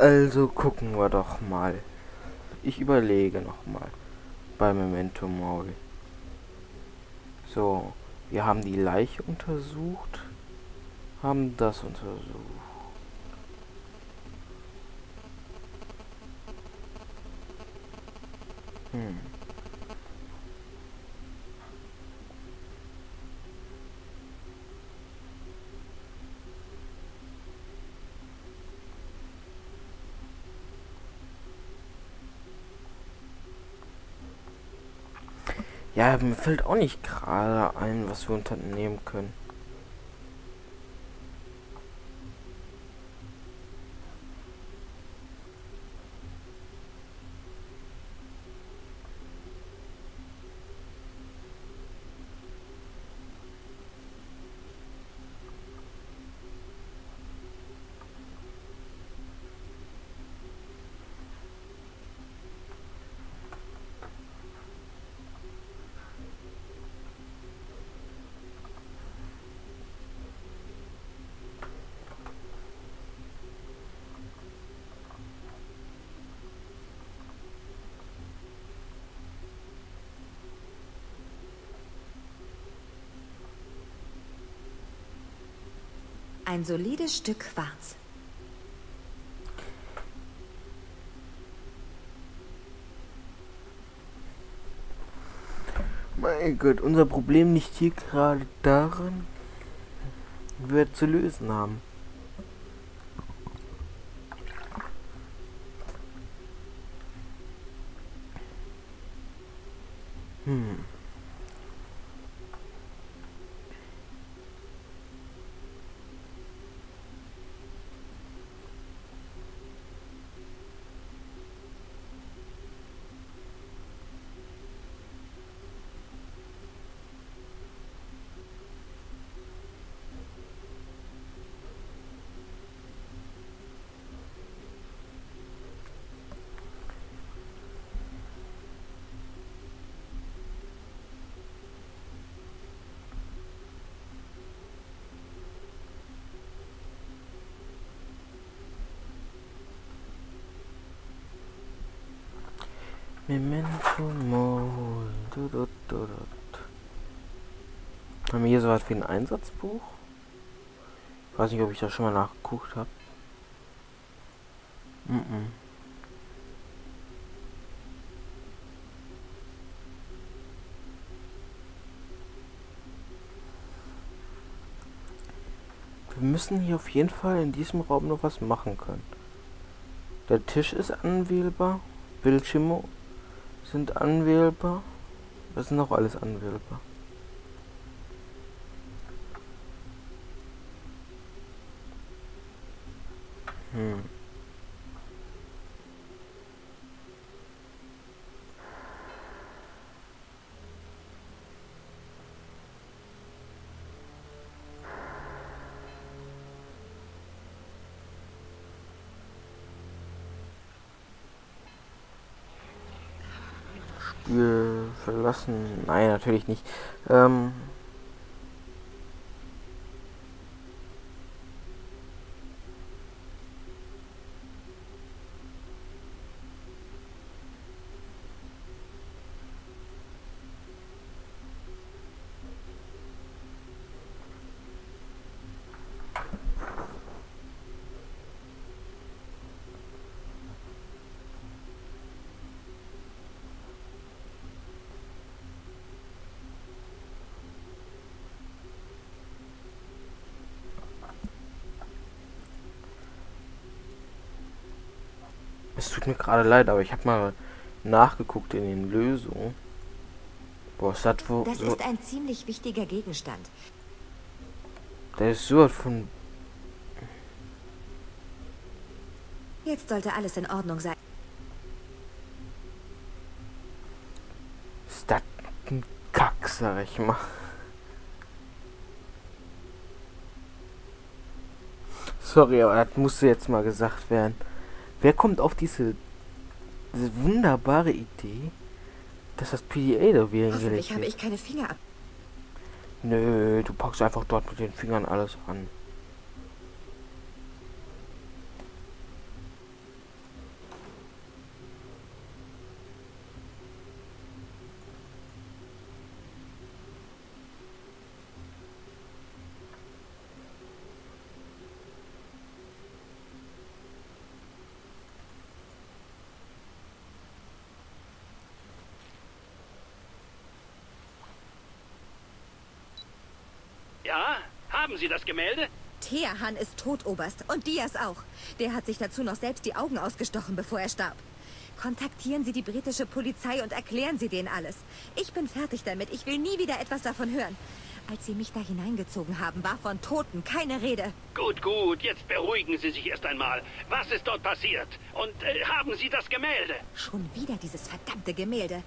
Also gucken wir doch mal. Ich überlege nochmal bei Memento Mori. So, wir haben die Leiche untersucht, haben das untersucht. Ja, mir fällt auch nicht gerade ein, was wir unternehmen können. Ein solides Stück Quarz. Mein Gott, unser Problem liegt hier gerade darin, wie wir zu lösen haben. Memento Mori. Haben wir hier so was wie ein Einsatzbuch? Ich weiß nicht, ob ich da schon mal nachgeguckt habe. Wir müssen hier auf jeden Fall in diesem Raum noch was machen können. Der Tisch ist anwählbar. Bildschirme sind anwählbar. Was sind noch alles anwählbar? Verlassen? Nein, natürlich nicht. Es tut mir gerade leid, aber ich habe mal nachgeguckt in den Lösungen. Boah, ist das wo... Das ist ein ziemlich wichtiger Gegenstand. Der ist so von... Jetzt sollte alles in Ordnung sein. Ist kompletten Kack, sag ich mal. Sorry, aber das musste jetzt mal gesagt werden. Wer kommt auf diese wunderbare Idee, dass das PDA da wieder hingelegt wird? Ich habe keine Finger ab. Nö, du packst einfach dort mit den Fingern alles an. Haben Sie das Gemälde? Teahan ist tot, Oberst. Und Diaz auch. Der hat sich dazu noch selbst die Augen ausgestochen, bevor er starb. Kontaktieren Sie die britische Polizei und erklären Sie denen alles. Ich bin fertig damit. Ich will nie wieder etwas davon hören. Als Sie mich da hineingezogen haben, war von Toten keine Rede. Gut, gut. Jetzt beruhigen Sie sich erst einmal. Was ist dort passiert? Und haben Sie das Gemälde? Schon wieder dieses verdammte Gemälde.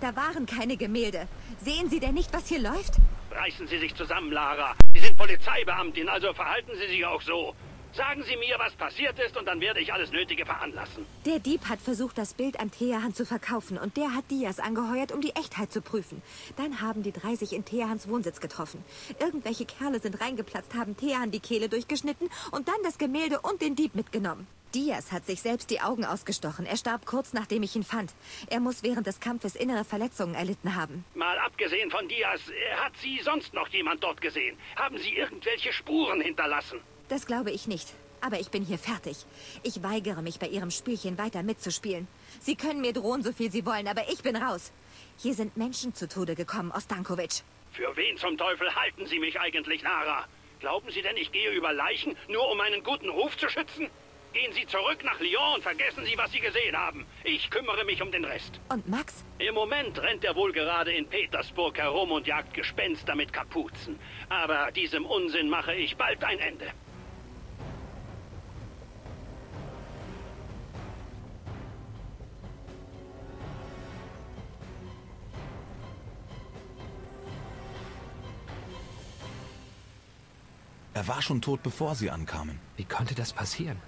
Da waren keine Gemälde. Sehen Sie denn nicht, was hier läuft? Reißen Sie sich zusammen, Lara. Sie sind Polizeibeamtin, also verhalten Sie sich auch so. Sagen Sie mir, was passiert ist, und dann werde ich alles Nötige veranlassen. Der Dieb hat versucht, das Bild an Teahan zu verkaufen, und der hat Diaz angeheuert, um die Echtheit zu prüfen. Dann haben die drei sich in Teahans Wohnsitz getroffen. Irgendwelche Kerle sind reingeplatzt, haben Teahan die Kehle durchgeschnitten und dann das Gemälde und den Dieb mitgenommen. Diaz hat sich selbst die Augen ausgestochen. Er starb kurz, nachdem ich ihn fand. Er muss während des Kampfes innere Verletzungen erlitten haben. Mal abgesehen von Diaz, hat Sie sonst noch jemand dort gesehen? Haben Sie irgendwelche Spuren hinterlassen? Das glaube ich nicht. Aber ich bin hier fertig. Ich weigere mich, bei Ihrem Spielchen weiter mitzuspielen. Sie können mir drohen, so viel Sie wollen, aber ich bin raus. Hier sind Menschen zu Tode gekommen, Ostankovich. Für wen zum Teufel halten Sie mich eigentlich, Lara? Glauben Sie denn, ich gehe über Leichen, nur um meinen guten Ruf zu schützen? Gehen Sie zurück nach Lyon und vergessen Sie, was Sie gesehen haben. Ich kümmere mich um den Rest. Und Max? Im Moment rennt er wohl gerade in Petersburg herum und jagt Gespenster mit Kapuzen. Aber diesem Unsinn mache ich bald ein Ende. Er war schon tot, bevor Sie ankamen. Wie konnte das passieren?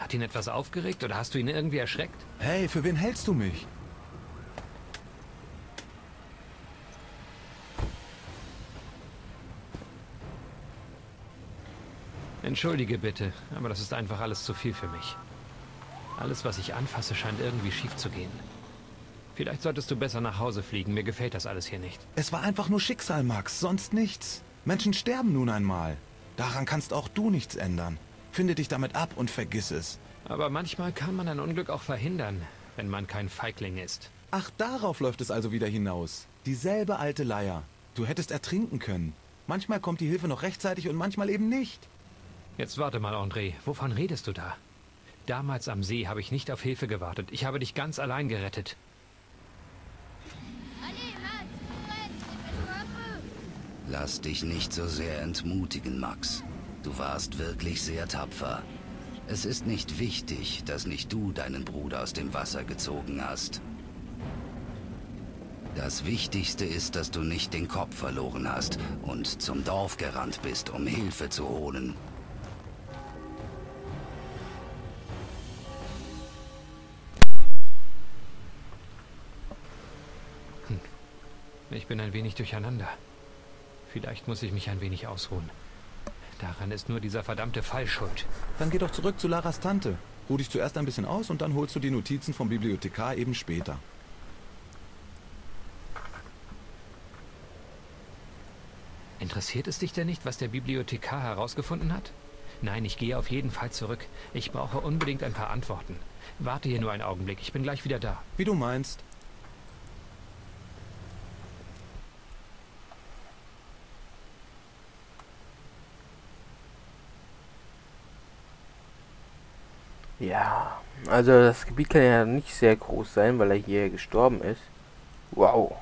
Hat ihn etwas aufgeregt oder hast du ihn irgendwie erschreckt? Hey, für wen hältst du mich? Entschuldige bitte, aber das ist einfach alles zu viel für mich. Alles, was ich anfasse, scheint irgendwie schief zu gehen. Vielleicht solltest du besser nach Hause fliegen, mir gefällt das alles hier nicht. Es war einfach nur Schicksal, Max, sonst nichts. Menschen sterben nun einmal. Daran kannst auch du nichts ändern. Finde dich damit ab und vergiss es. Aber manchmal kann man ein Unglück auch verhindern, wenn man kein Feigling ist. Ach, darauf läuft es also wieder hinaus. Dieselbe alte Leier. Du hättest ertrinken können. Manchmal kommt die Hilfe noch rechtzeitig und manchmal eben nicht. Jetzt warte mal, André. Wovon redest du da? Damals am See habe ich nicht auf Hilfe gewartet. Ich habe dich ganz allein gerettet. Lass dich nicht so sehr entmutigen, Max. Du warst wirklich sehr tapfer. Es ist nicht wichtig, dass nicht du deinen Bruder aus dem Wasser gezogen hast. Das Wichtigste ist, dass du nicht den Kopf verloren hast und zum Dorf gerannt bist, um Hilfe zu holen. Ich bin ein wenig durcheinander. Vielleicht muss ich mich ein wenig ausruhen. Daran ist nur dieser verdammte Fall schuld. Dann geh doch zurück zu Laras Tante. Ruh dich zuerst ein bisschen aus und dann holst du die Notizen vom Bibliothekar eben später. Interessiert es dich denn nicht, was der Bibliothekar herausgefunden hat? Nein, ich gehe auf jeden Fall zurück. Ich brauche unbedingt ein paar Antworten. Warte hier nur einen Augenblick, ich bin gleich wieder da. Wie du meinst. Ja, also das Gebiet kann ja nicht sehr groß sein, weil er hier gestorben ist. Wow,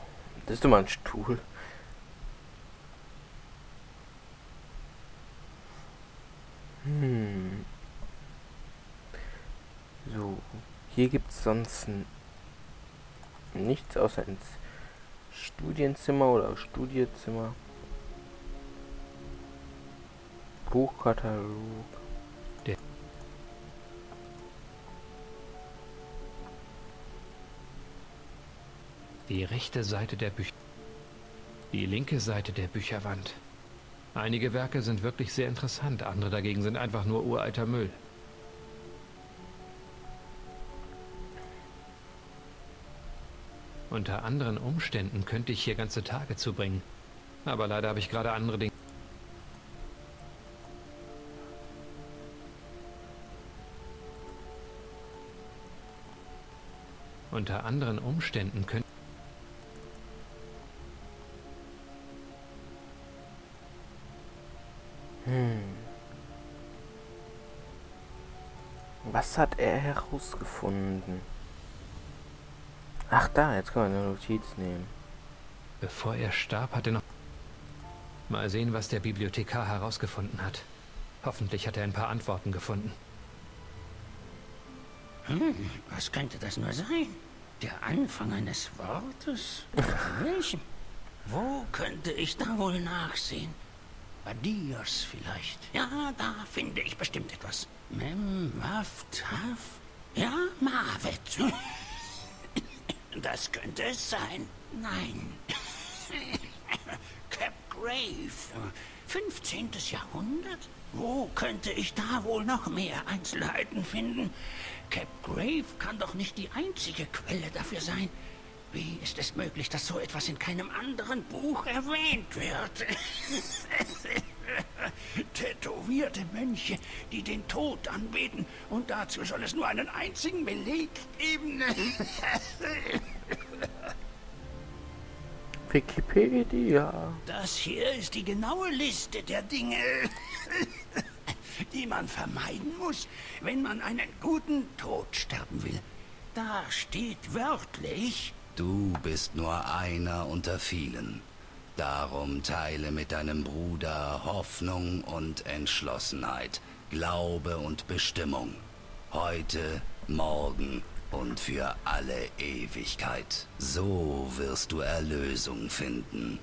das ist doch mal ein Stuhl. So, hier gibt es sonst nichts außer Studienzimmer oder Studiezimmer. Buchkatalog. Ja. Die rechte Seite der Bücher. Die linke Seite der Bücherwand. Einige Werke sind wirklich sehr interessant, andere dagegen sind einfach nur uralter Müll. Unter anderen Umständen könnte ich hier ganze Tage zubringen. Aber leider habe ich gerade andere Dinge. Unter anderen Umständen könnte... Was hat er herausgefunden? Ach da, jetzt kann man eine Notiz nehmen. Bevor er starb, hat er noch... Mal sehen, was der Bibliothekar herausgefunden hat. Hoffentlich hat er ein paar Antworten gefunden. Hm, was könnte das nur sein? Der Anfang eines Wortes? Welchem? Wo könnte ich da wohl nachsehen? Bei Diaz vielleicht. Ja, da finde ich bestimmt etwas. Mem, Waft, Haf? Ja, Mavet. Das könnte es sein. Nein. Cap Grave. 15. Jahrhundert? Wo könnte ich da wohl noch mehr Einzelheiten finden? Cap Grave kann doch nicht die einzige Quelle dafür sein. Wie ist es möglich, dass so etwas in keinem anderen Buch erwähnt wird? Tätowierte Mönche, die den Tod anbeten. Und dazu soll es nur einen einzigen Beleg geben. Wikipedia. Das hier ist die genaue Liste der Dinge, die man vermeiden muss, wenn man einen guten Tod sterben will. Da steht wörtlich... Du bist nur einer unter vielen. Darum teile mit deinem Bruder Hoffnung und Entschlossenheit, Glaube und Bestimmung. Heute, morgen und für alle Ewigkeit. So wirst du Erlösung finden.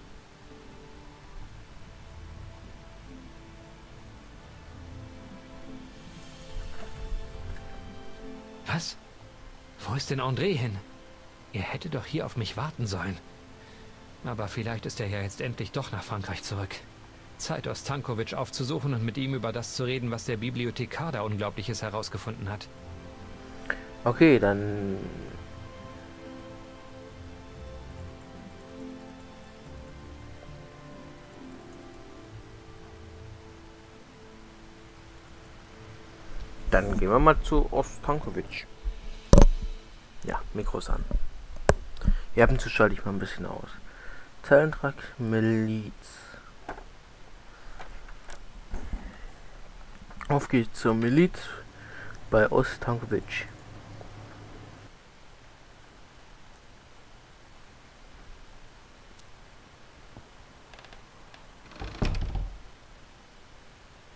Was? Wo ist denn André hin? Er hätte doch hier auf mich warten sollen. Aber vielleicht ist er ja jetzt endlich doch nach Frankreich zurück. Zeit, Ostankovich aufzusuchen und mit ihm über das zu reden, was der Bibliothekar da Unglaubliches herausgefunden hat. Okay, dann... Dann gehen wir mal zu Ostankovich. Ja, Mikros an. Ja, ab und zu schalte ich mal ein bisschen aus. Zeilentrag Miliz. Auf geht's zur Miliz bei Ostankovich.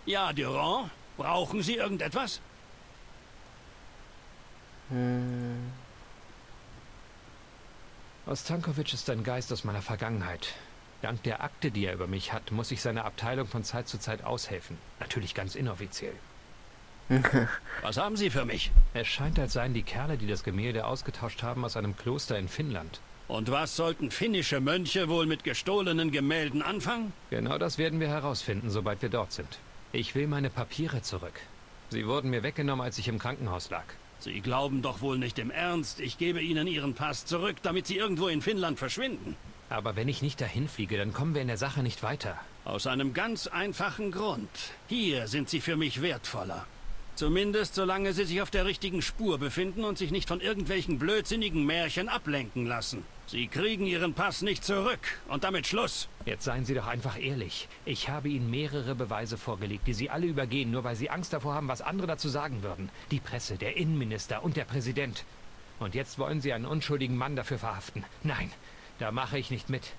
Ja, Durand, brauchen Sie irgendetwas? Ostankovich ist ein Geist aus meiner Vergangenheit. Dank der Akte, die er über mich hat, muss ich seiner Abteilung von Zeit zu Zeit aushelfen. Natürlich ganz inoffiziell. Was haben Sie für mich? Es scheint, als seien die Kerle, die das Gemälde ausgetauscht haben, aus einem Kloster in Finnland. Und was sollten finnische Mönche wohl mit gestohlenen Gemälden anfangen? Genau das werden wir herausfinden, sobald wir dort sind. Ich will meine Papiere zurück. Sie wurden mir weggenommen, als ich im Krankenhaus lag. Sie glauben doch wohl nicht im Ernst, ich gebe Ihnen Ihren Pass zurück, damit Sie irgendwo in Finnland verschwinden. Aber wenn ich nicht dahin fliege, dann kommen wir in der Sache nicht weiter. Aus einem ganz einfachen Grund. Hier sind Sie für mich wertvoller. Zumindest solange Sie sich auf der richtigen Spur befinden und sich nicht von irgendwelchen blödsinnigen Märchen ablenken lassen. Sie kriegen Ihren Pass nicht zurück und damit Schluss. Jetzt seien Sie doch einfach ehrlich. Ich habe Ihnen mehrere Beweise vorgelegt, die Sie alle übergehen, nur weil Sie Angst davor haben, was andere dazu sagen würden. Die Presse, der Innenminister und der Präsident. Und jetzt wollen Sie einen unschuldigen Mann dafür verhaften. Nein, da mache ich nicht mit.